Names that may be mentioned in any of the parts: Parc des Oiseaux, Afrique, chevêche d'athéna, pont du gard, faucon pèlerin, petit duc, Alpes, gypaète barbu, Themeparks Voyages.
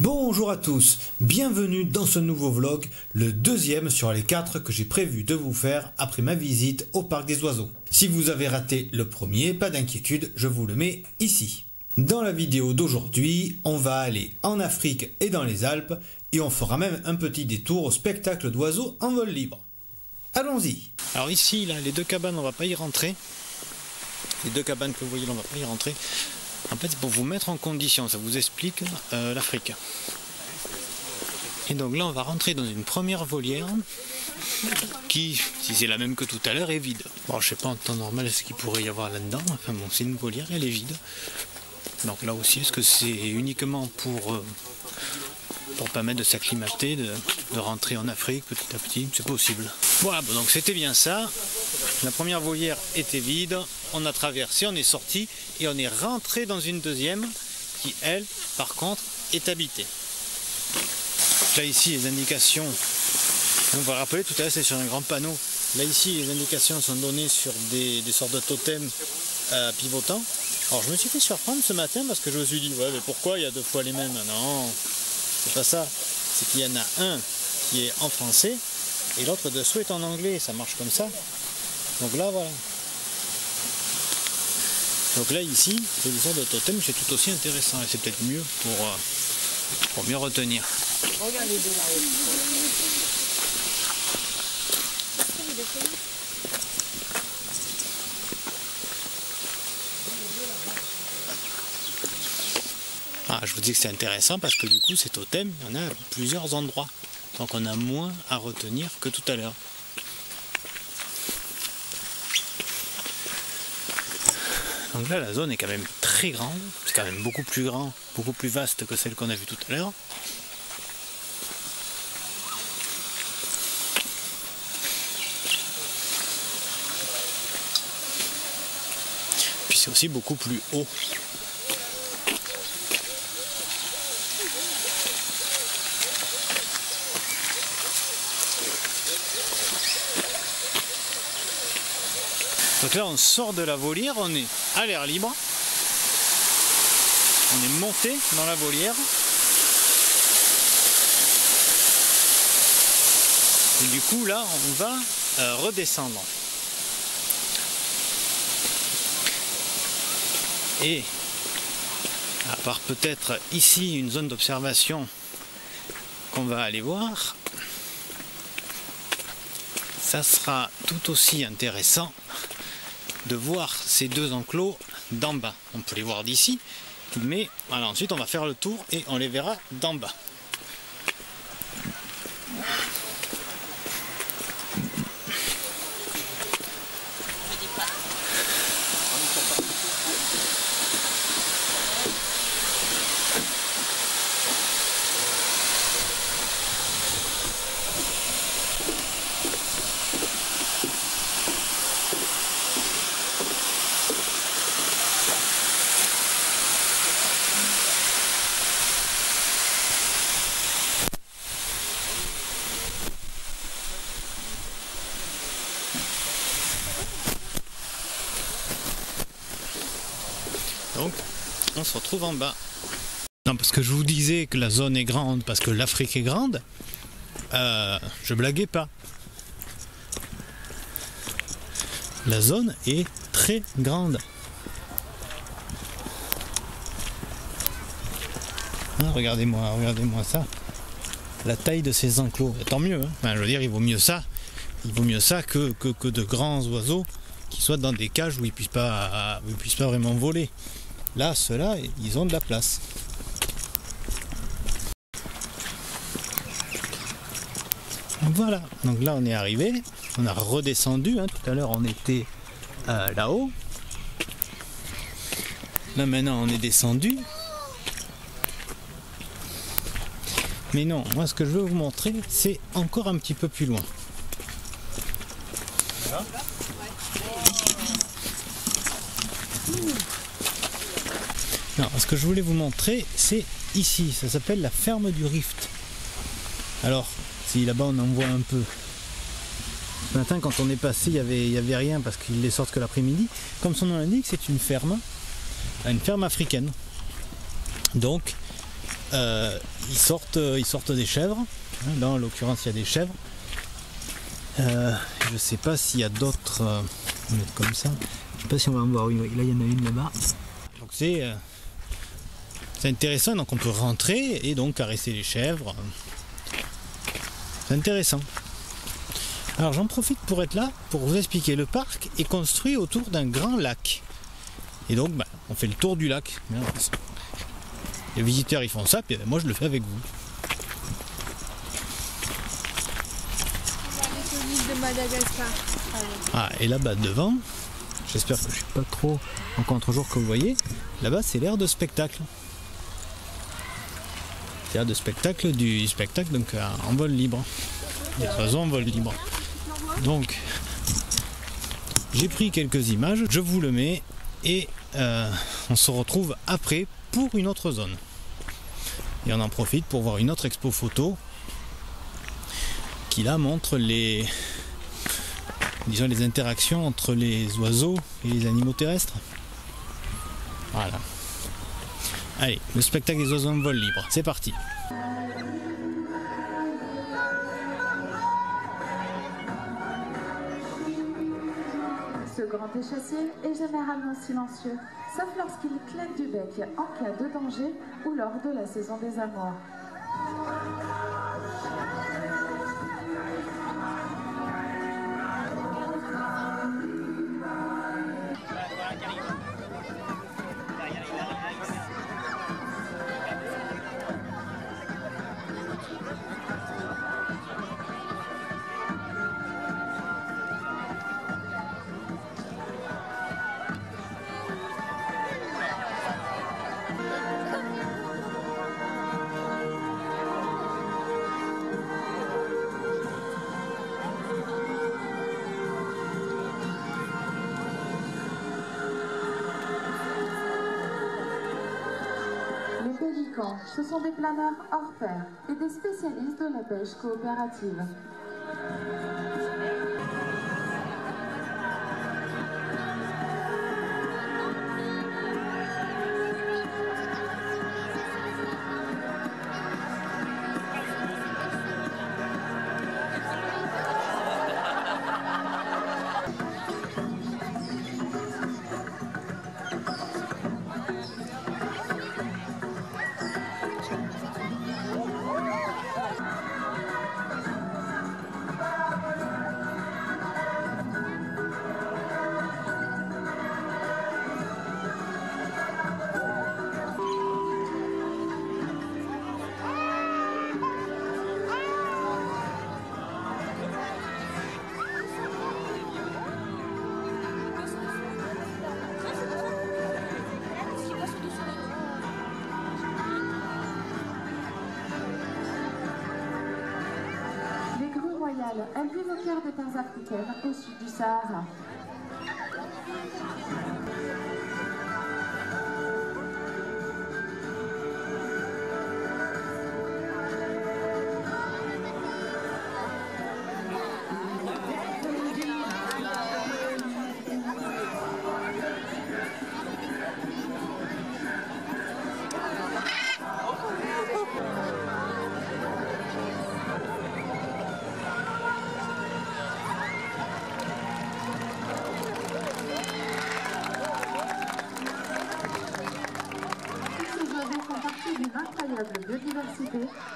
Bonjour à tous, bienvenue dans ce nouveau vlog, le deuxième sur les 4 que j'ai prévu de vous faire après ma visite au Parc des Oiseaux. Si vous avez raté le premier, pas d'inquiétude, je vous le mets ici. Dans la vidéo d'aujourd'hui, on va aller en Afrique et dans les Alpes et on fera même un petit détour au spectacle d'oiseaux en vol libre. Allons-y! Alors ici, là, les deux cabanes, on va pas y rentrer. Les deux cabanes que vous voyez là, on va pas y rentrer. En fait, c'est pour vous mettre en condition, ça vous explique l'Afrique. Et donc là, on va rentrer dans une première volière qui, si c'est la même que tout à l'heure, est vide. Bon, je sais pas en temps normal ce qu'il pourrait y avoir là-dedans. Enfin bon, c'est une volière, elle est vide. Donc là aussi, est-ce que c'est uniquement pour permettre de s'acclimater, de rentrer en Afrique petit à petit? C'est possible. Voilà, bon, donc c'était bien ça. La première volière était vide, on a traversé, on est sorti et on est rentré dans une deuxième qui, elle, par contre, est habitée. Là, ici, les indications, on va rappeler tout à l'heure, c'est sur un grand panneau. Là, ici, les indications sont données sur des sortes de totems pivotants. Alors, je me suis fait surprendre ce matin parce que je me suis dit, ouais, mais pourquoi il y a deux fois les mêmes? Non, c'est pas ça. C'est qu'il y en a un qui est en français et l'autre dessous est en anglais. Ça marche comme ça. Donc là, voilà. Donc là, ici, les histoires de totem, c'est tout aussi intéressant. Et c'est peut-être mieux pour mieux retenir. Regardez. Ah, je vous dis que c'est intéressant parce que du coup, ces totems, il y en a à plusieurs endroits. Donc on a moins à retenir que tout à l'heure. Donc là, la zone est quand même très grande, c'est quand même beaucoup plus grand, beaucoup plus vaste que celle qu'on a vue tout à l'heure. Puis c'est aussi beaucoup plus haut. Donc là, on sort de la volière, on est à l'air libre, on est monté dans la volière. Et du coup, là, on va redescendre. Et, à part peut-être ici, une zone d'observation qu'on va aller voir, ça sera tout aussi intéressant de voir ces deux enclos d'en bas. On peut les voir d'ici, mais alors ensuite on va faire le tour et on les verra d'en bas. Donc, on se retrouve en bas. Non, parce que je vous disais que la zone est grande, parce que l'Afrique est grande, je blaguais pas. La zone est très grande. Ah, regardez-moi, regardez-moi ça. La taille de ces enclos. Tant mieux, hein. Enfin, je veux dire, il vaut mieux ça. Il vaut mieux ça que de grands oiseaux qui soient dans des cages où ils ne puissent pas, vraiment voler. Là, ceux-là, ils ont de la place. Voilà, donc là on est arrivé, on a redescendu, hein. Tout à l'heure on était là-haut. Là maintenant on est descendu. Mais non, moi ce que je veux vous montrer, c'est encore un petit peu plus loin. Voilà. Non, ce que je voulais vous montrer, c'est ici, ça s'appelle la ferme du Rift. Alors, si là-bas on en voit un peu. Ce matin, quand on est passé, il y avait rien parce qu'ils les sortent que l'après-midi. Comme son nom l'indique, c'est une ferme africaine. Donc, Ils sortent des chèvres. Là, en l'occurrence, il y a des chèvres. Je ne sais pas s'il y a d'autres. On va être comme ça. Je ne sais pas si on va en voir une. Là, il y en a une là-bas. Donc c'est intéressant. Donc on peut rentrer et donc caresser les chèvres. C'est intéressant. Alors j'en profite pour être là pour vous expliquer. Le parc est construit autour d'un grand lac. Et donc bah, on fait le tour du lac. Les visiteurs ils font ça, puis moi je le fais avec vous. De Madagascar. Ah, et là-bas devant, j'espère que je ne suis pas trop en contre-jour que vous voyez, là-bas c'est l'aire de spectacle. C'est l'aire de spectacle du spectacle donc en vol libre. Des oiseaux en vol libre. Donc j'ai pris quelques images, je vous le mets et on se retrouve après pour une autre zone. Et on en profite pour voir une autre expo photo qui là montre les, disons, les interactions entre les oiseaux et les animaux terrestres. Voilà. Allez, le spectacle des oiseaux en vol libre, c'est parti. Ce grand échassier est généralement silencieux, sauf lorsqu'il claque du bec en cas de danger ou lors de la saison des amours. Ce sont des planeurs hors pair et des spécialistes de la pêche coopérative. Elle vit au cœur des terres africaines au sud du Sahara.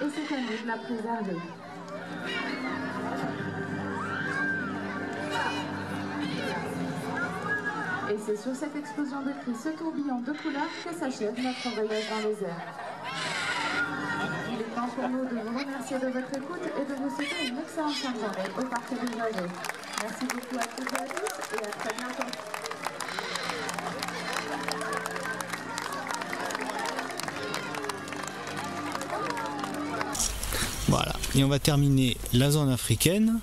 Et c'est à nous de la préserver. Et c'est sur cette explosion de cris, ce tourbillon de couleurs, que s'achève notre voyage dans les airs. Il est temps pour nous de vous remercier de votre écoute et de vous souhaiter une excellente fin de journée au Parc des Oiseaux. Merci beaucoup à toutes et à tous et à très bientôt. Voilà, et on va terminer la zone africaine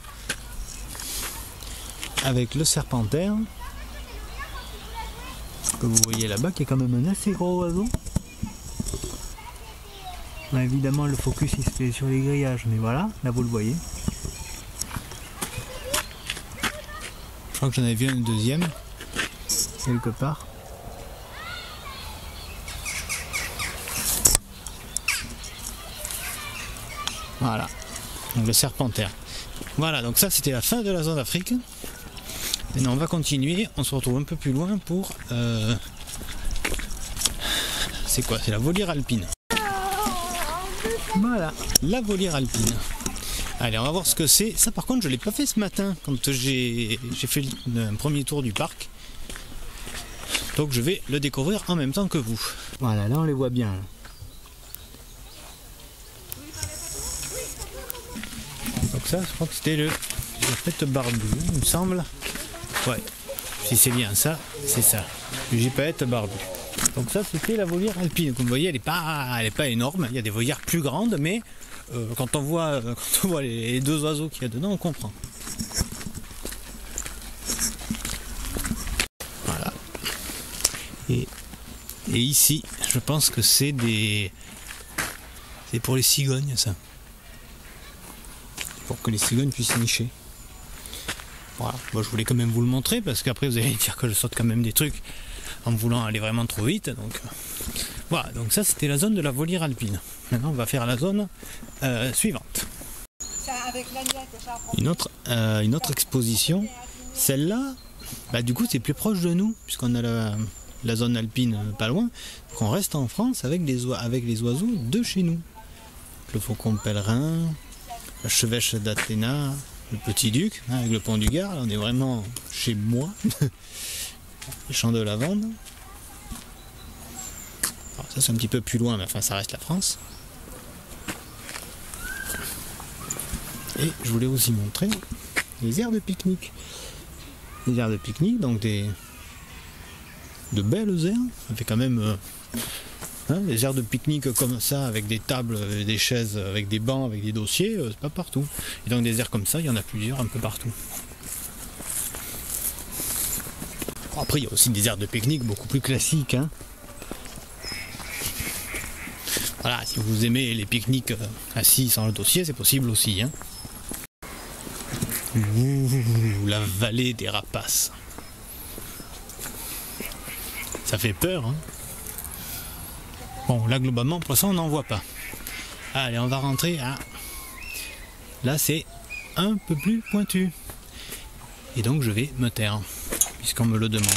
avec le serpentaire que vous voyez là-bas, qui est quand même un assez gros oiseau. Là, évidemment, le focus il se fait sur les grillages, mais voilà, là vous le voyez. Je crois que j'en avais vu un deuxième, quelque part. Voilà, donc le serpentaire. Voilà, donc ça c'était la fin de la zone d'Afrique. Maintenant on va continuer, on se retrouve un peu plus loin pour... c'est quoi? C'est la volière alpine. Voilà, la volière alpine. Allez, on va voir ce que c'est. Ça par contre je ne l'ai pas fait ce matin quand j'ai fait un premier tour du parc. Donc je vais le découvrir en même temps que vous. Voilà, là on les voit bien. Là. Donc ça, je crois que c'était le gypaète barbu, il me semble. Ouais, si c'est bien ça, c'est ça. Le gypaète barbu. Donc ça, c'était la volière alpine. Comme vous voyez, elle n'est pas énorme. Il y a des volières plus grandes, mais quand on voit les deux oiseaux qu'il y a dedans, on comprend. Voilà. Et ici, je pense que c'est des... C'est pour les cigognes, ça. Pour que les cigognes puissent nicher. Voilà. Bon, je voulais quand même vous le montrer, parce qu'après, vous allez dire que je saute quand même des trucs en voulant aller vraiment trop vite. Donc voilà, donc ça c'était la zone de la volière alpine. Maintenant on va faire la zone suivante. Une autre exposition, celle-là, bah, du coup c'est plus proche de nous puisqu'on a la zone alpine pas loin, donc on reste en France avec les oiseaux de chez nous. Le faucon pèlerin, la chevêche d'Athéna, le petit duc, hein, avec le pont du gard, on est vraiment chez moi. Les champs de lavande. Alors ça c'est un petit peu plus loin, mais enfin ça reste la France. Et je voulais aussi montrer les aires de pique-nique. Les aires de pique-nique, donc de belles aires. Ça fait quand même des aires de pique-nique comme ça, avec des tables, des chaises, avec des bancs, avec des dossiers, c'est pas partout. Et donc des aires comme ça, il y en a plusieurs un peu partout. Après, il y a aussi des aires de pique-nique beaucoup plus classiques. Hein. Voilà, si vous aimez les pique-niques assis sans le dossier, c'est possible aussi. Hein. Ouh, la vallée des rapaces. Ça fait peur. Hein. Bon, là, globalement, pour l'instant, on n'en voit pas. Allez, on va rentrer à... Là, c'est un peu plus pointu. Et donc, je vais me taire. Puisqu'on me le demande.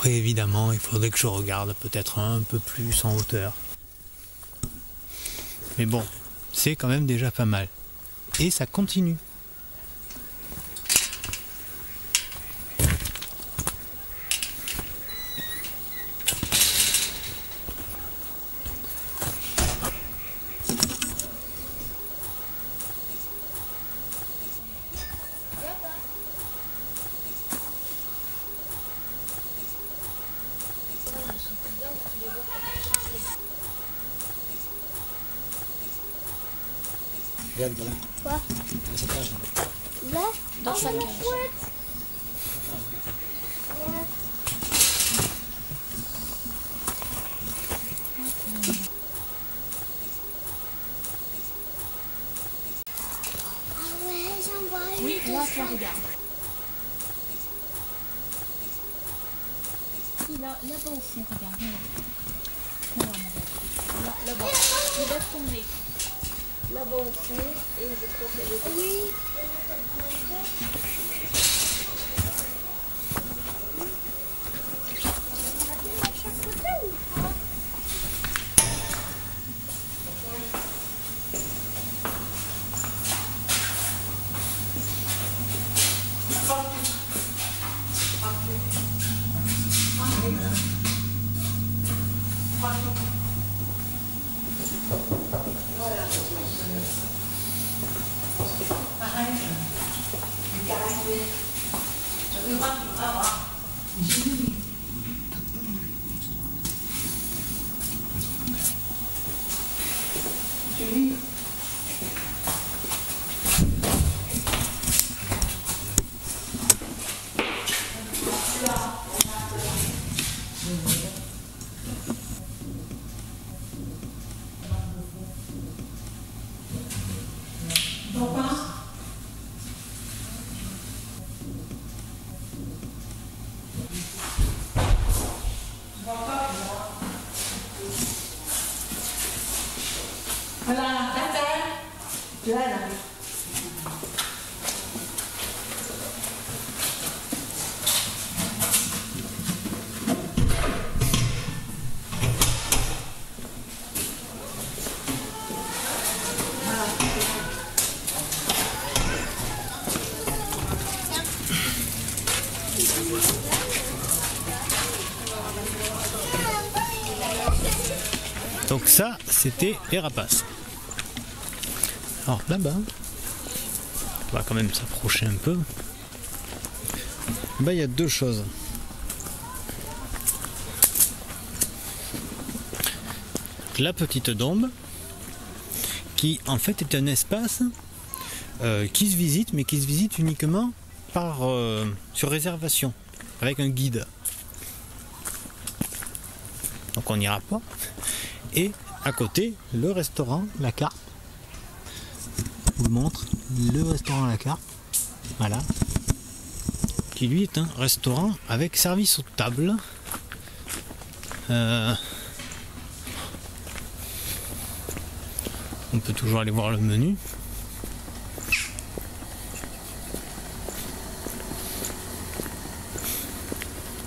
Après, évidemment, il faudrait que je regarde peut-être un peu plus en hauteur. Mais bon, c'est quand même déjà pas mal. Et ça continue. Regarde, voilà. Quoi? Cette cage là. Là? Dans sa cage. Ah ouais, j'en vois. Oui, là, ça regarde. Là-bas au fond, regarde. Là-bas. Il va tomber. Là-bas au fond, et je crois qu'elle est... Oui. Donc ça, c'était les rapaces. Alors là-bas, on va quand même s'approcher un peu. Là-bas, il y a deux choses. La petite dombe, qui en fait est un espace qui se visite, mais qui se visite uniquement par, sur réservation, avec un guide. Donc on n'ira pas. Et à côté, le restaurant La Carte. Je vous montre le restaurant La Carte. Voilà. Qui lui est un restaurant avec service aux tables. On peut toujours aller voir le menu.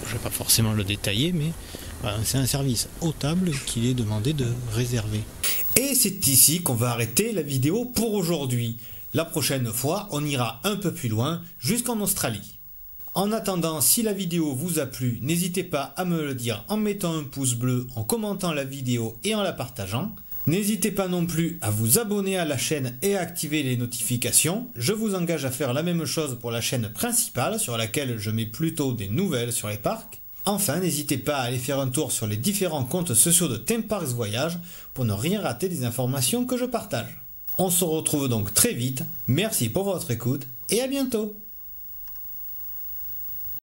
Je ne vais pas forcément le détailler, mais... c'est un service aux tables qu'il est demandé de réserver. Et c'est ici qu'on va arrêter la vidéo pour aujourd'hui. La prochaine fois, on ira un peu plus loin, jusqu'en Australie. En attendant, si la vidéo vous a plu, n'hésitez pas à me le dire en mettant un pouce bleu, en commentant la vidéo et en la partageant. N'hésitez pas non plus à vous abonner à la chaîne et à activer les notifications. Je vous engage à faire la même chose pour la chaîne principale, sur laquelle je mets plutôt des nouvelles sur les parcs. Enfin, n'hésitez pas à aller faire un tour sur les différents comptes sociaux de Themeparks Voyages pour ne rien rater des informations que je partage. On se retrouve donc très vite, merci pour votre écoute et à bientôt!